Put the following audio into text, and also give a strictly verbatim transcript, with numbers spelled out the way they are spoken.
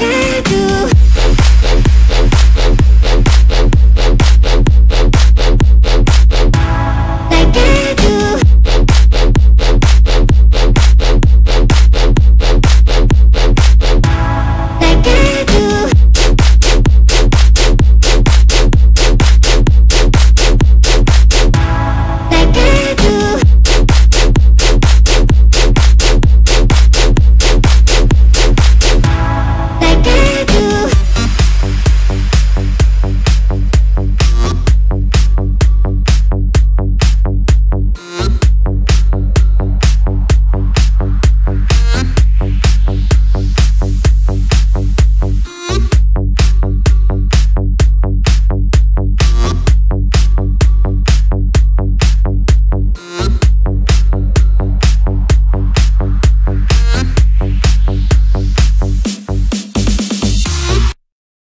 I do.